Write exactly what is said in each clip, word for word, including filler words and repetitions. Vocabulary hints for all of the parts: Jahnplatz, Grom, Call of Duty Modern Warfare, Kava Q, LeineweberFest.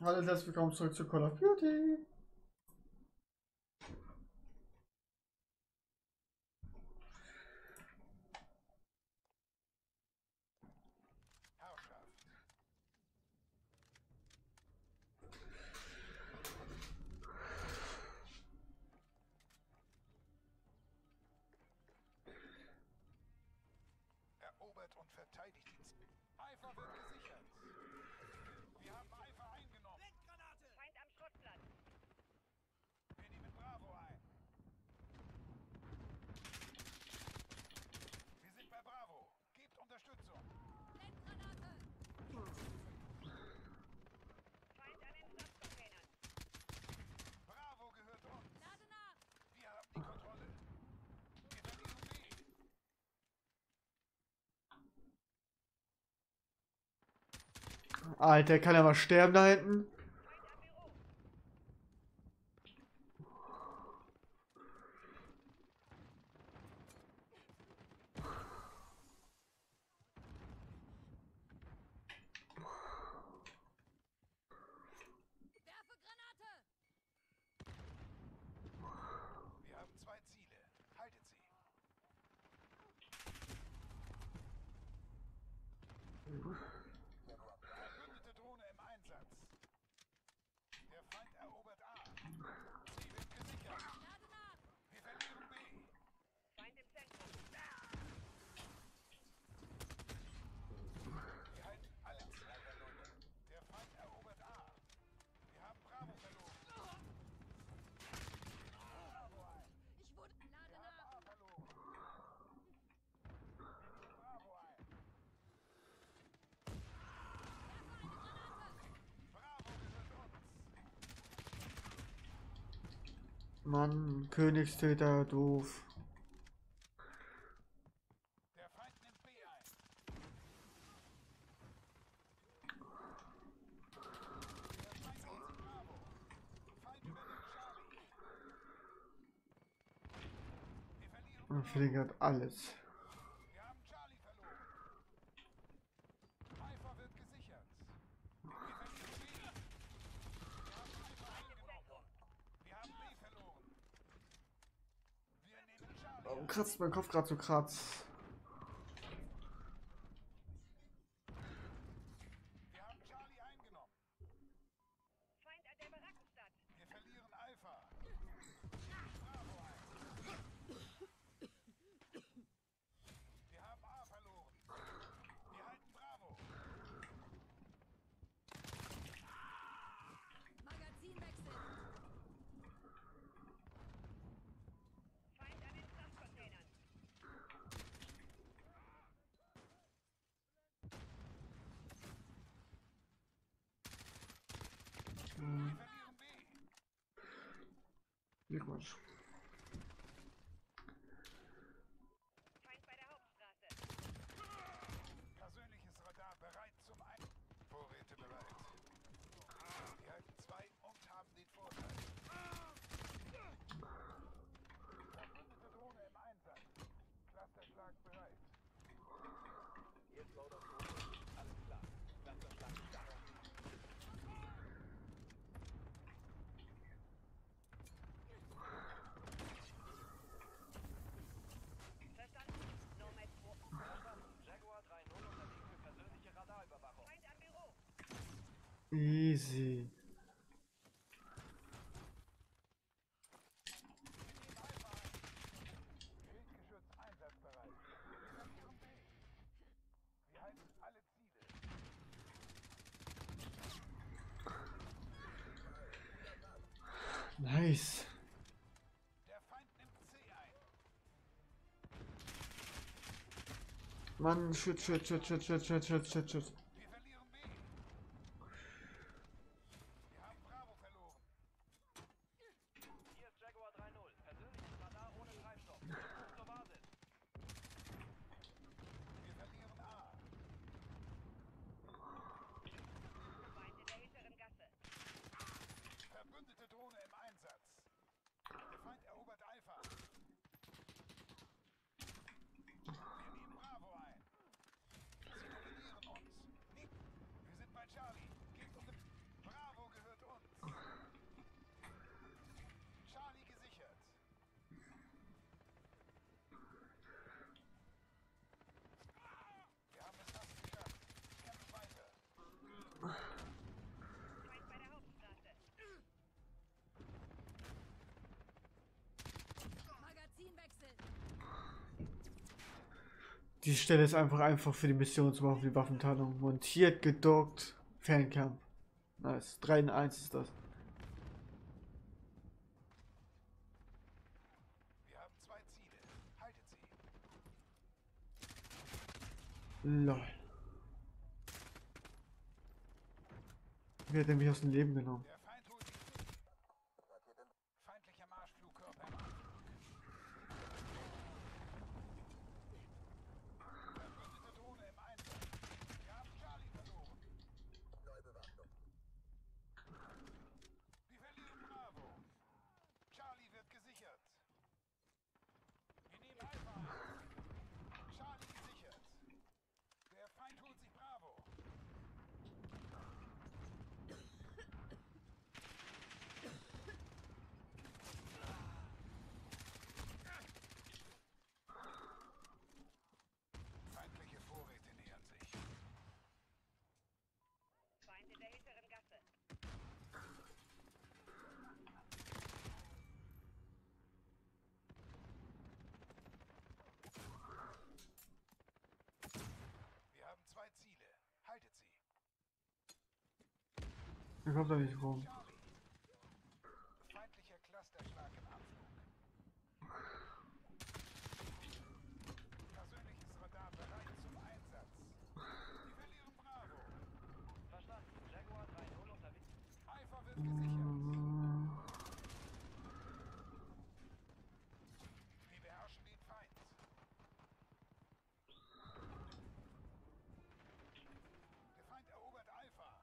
Hallo und herzlich willkommen zurück zu Call of Duty. Alter, kann er mal sterben da hinten? Mann, Königstäter, doof. Man verliert alles. Kratzt mein Kopf gerade so kratzt. Wir haben Charlie eingenommen. Feind an der Barackenstadt. Wir verlieren Alpha. Bravo eins. Wir haben A verloren. Wir halten Bravo. Magazinwechsel. Glückwunsch. Feind bei der Hauptstraße. Persönliches Radar bereit zum Ein. Vorräte bereit. Wir halten zwei und haben den Vorteil. Verbündete Drohne im Einsatz. Clusterschlag bereit. Jetzt lauter Drohne. Alles klar. Clusterschlag stark. Easy. Nice. Der Feind nimmt C ein. Mann, shit, shit, shit, shit, shit, shit, shit, shit, shit. Drohne im Einsatz. Der Feind erobert Alpha. Die Stelle ist einfach einfach für die Mission zu machen, für die Waffenteilung. Montiert, gedockt, Fernkampf. Nice. drei in eins ist das. Wir haben zwei Ziele. Haltet sie. Lol. Wer hat denn mich aus dem Leben genommen? Ich komm da nicht rum. Feindlicher Clusterschlag im Abflug. Persönliches Radar bereit zum Einsatz. Sie verlieren Bravo. Verstanden. Jaguar drei null unterwegs. Alpha wird gesichert. Wir beherrschen den Feind. Der Feind erobert Alpha.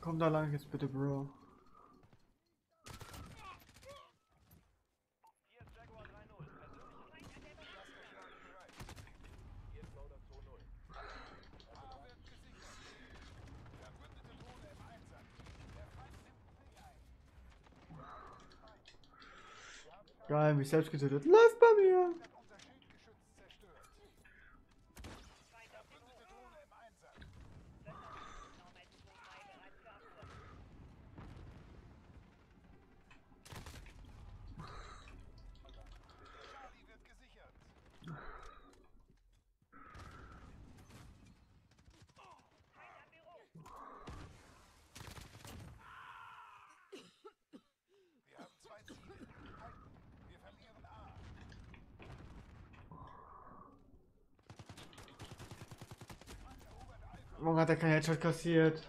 Komm da lang jetzt bitte, Bro. Geil, mich selbst getötet. Läuft bei mir! Warum hat er keinen Headshot kassiert?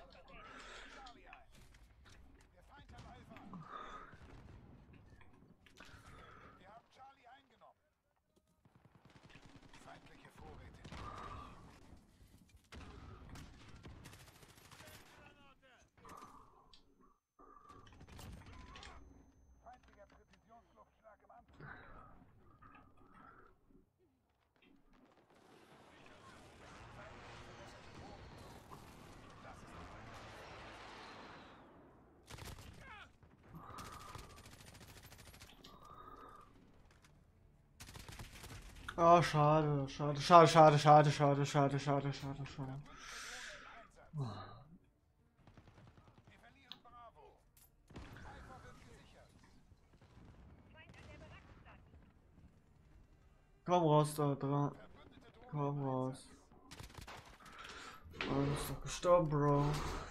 Oh, schade, schade, schade, schade, schade, schade, schade, schade, schade, schade. Oh. Komm raus da dran. Komm raus. Oh, du bist doch gestorben, Bro.